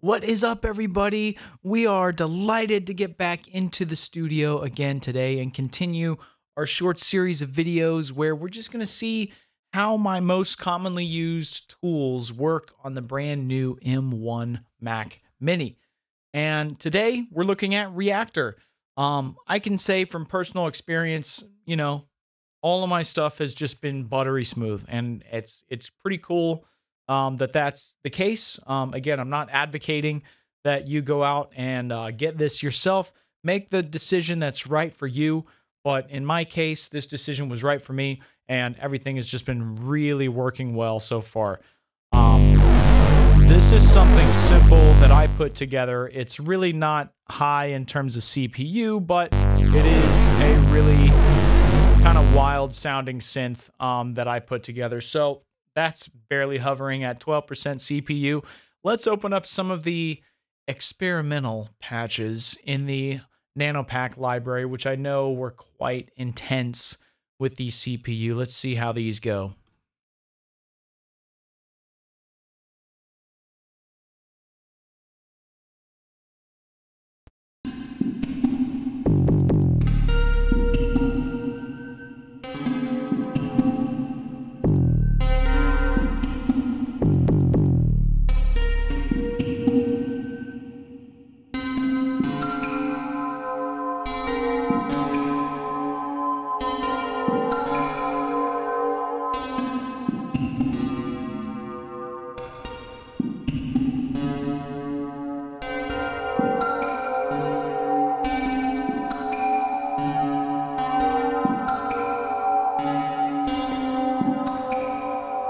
What is up, everybody? We are delighted to get back into the studio again today and continue our short series of videos where we're just going to see how my most commonly used tools work on the brand new M1 Mac Mini. And today we're looking at Reaktor. I can say from personal experience, you know, all of my stuff has just been buttery smooth, and it's pretty cool. That's the case. Again, I'm not advocating that you go out and get this yourself. Make the decision that's right for you. But in my case, this decision was right for me, and everything has just been really working well so far. This is something simple that I put together. It's really not high in terms of CPU, but it is a really kind of wild sounding synth that I put together. So that's barely hovering at 12% CPU. Let's open up some of the experimental patches in the NanoPack library, which I know were quite intense with the CPU. Let's see how these go.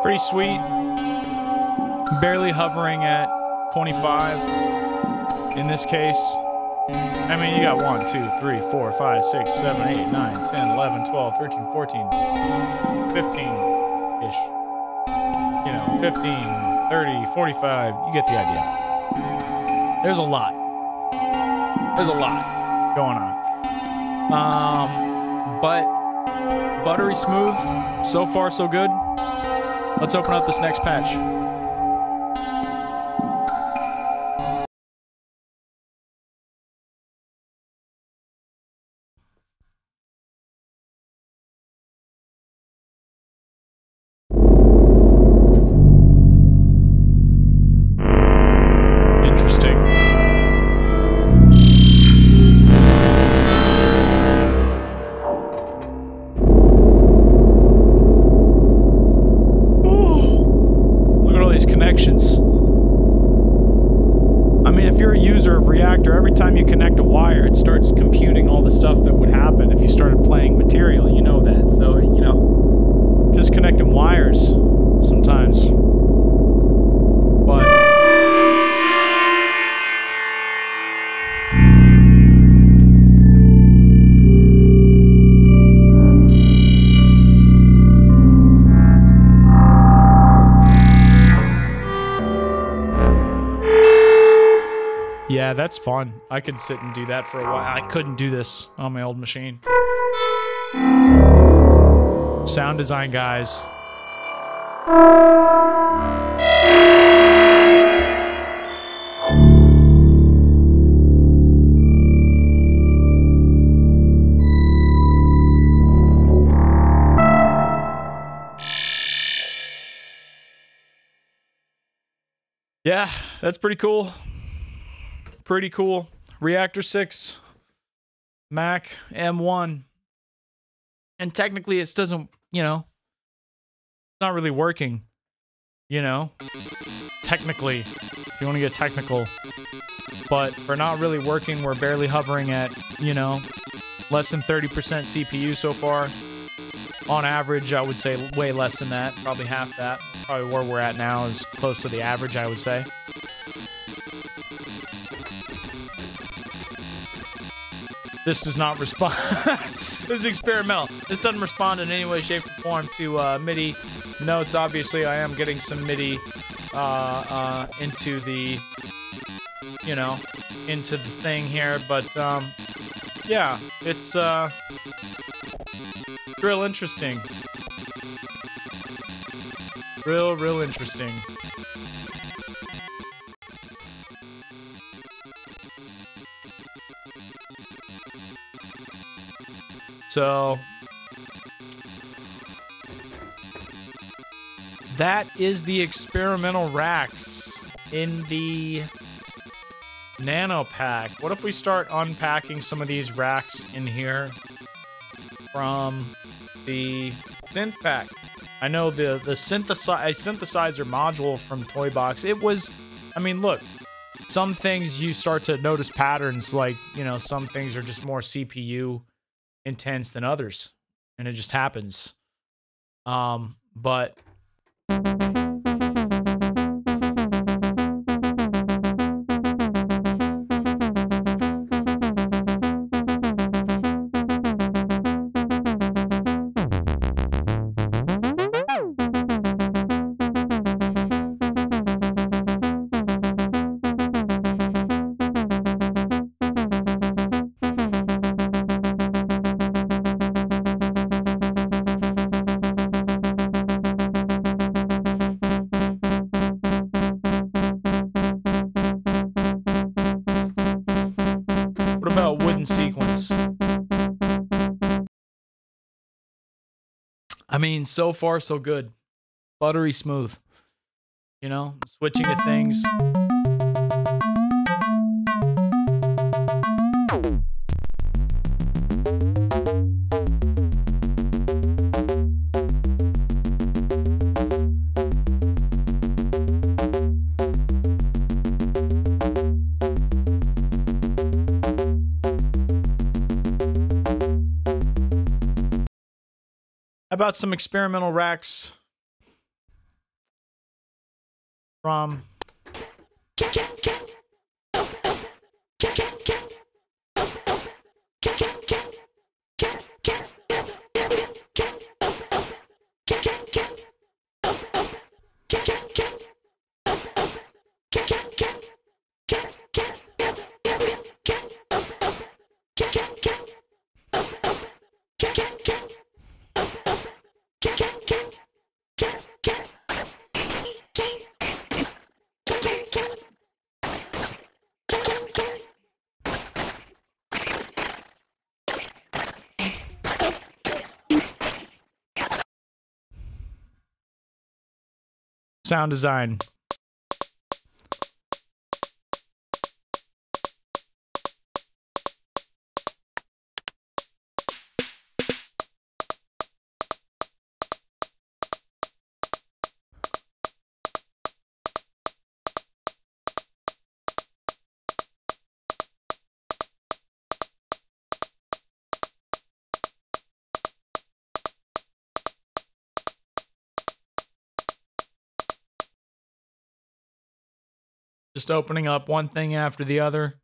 Pretty sweet, barely hovering at 25 in this case. I mean, you got 1, 2, 3, 4, 5, 6, 7, 8, 9, 10, 11, 12, 13, 14, 15-ish. You know, 15, 30, 45, you get the idea. There's a lot. There's a lot going on. But buttery smooth, so far so good. Let's open up this next patch. Interesting. Connections. I mean, if you're a user of Reaktor, every time you connect a wire, it starts computing all the stuff that would happen if you started playing material. You know that. So, you know, just connecting wires sometimes. But yeah, that's fun. I could sit and do that for a while. I couldn't do this on my old machine. Sound design, guys. Yeah, that's pretty cool. Pretty cool. Reaktor 6, Mac M1. And technically it doesn't, you know, it's not really working, you know, technically, if you want to get technical. But for not really working, we're barely hovering at, you know, less than 30% CPU so far. On average, I would say way less than that, probably half that. Probably where we're at now is close to the average, I would say. This does not respond. This is experimental. This doesn't respond in any way, shape, or form to MIDI notes. Obviously, I am getting some MIDI into the, you know, into the thing here. But yeah, it's real interesting. Real interesting. So that is the experimental racks in the NanoPack. What if we start unpacking some of these racks in here from the SynthPack? I know the synthesizer module from Toybox, it was, I mean, look, some things you start to notice patterns, like, you know, some things are just more CPU intense than others, and it just happens. But I mean, so far, so good. Buttery smooth. You know, switching of things. About some experimental racks from sound design. Just opening up one thing after the other.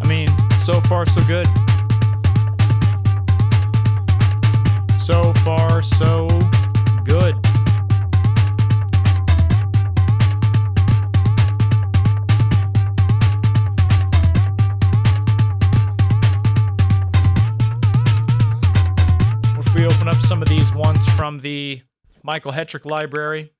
I mean, so far so good. So far so good. If we open up some of these ones from the Michael Hetrick library.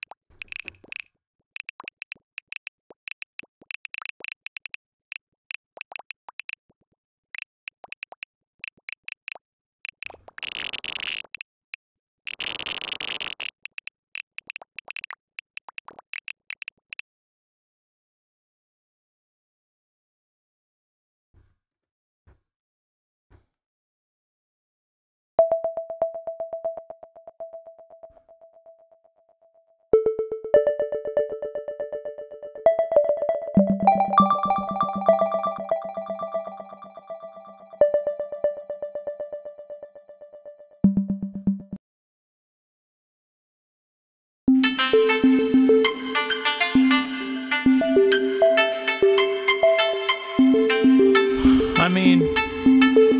I mean,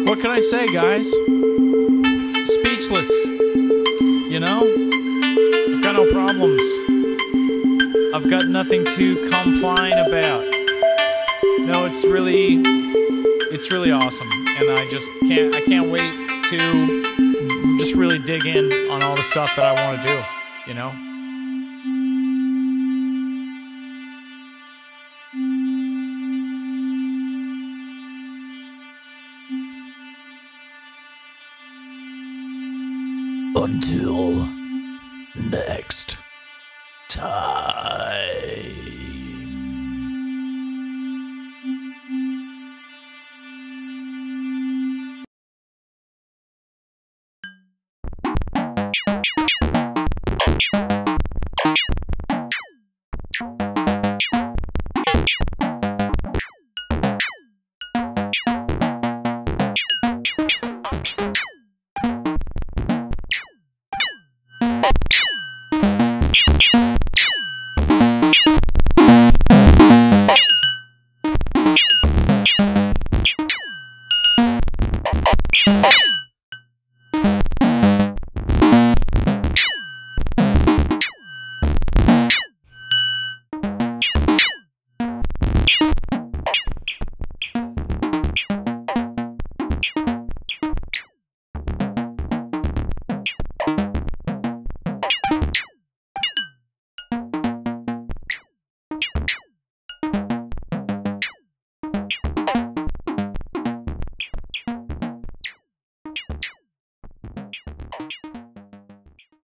what can I say, guys? Speechless, you know? I've got no problems. I've got nothing to complain about. No, it's really awesome. And I can't wait to just really dig in on all the stuff that I want to do, you know? Until next time.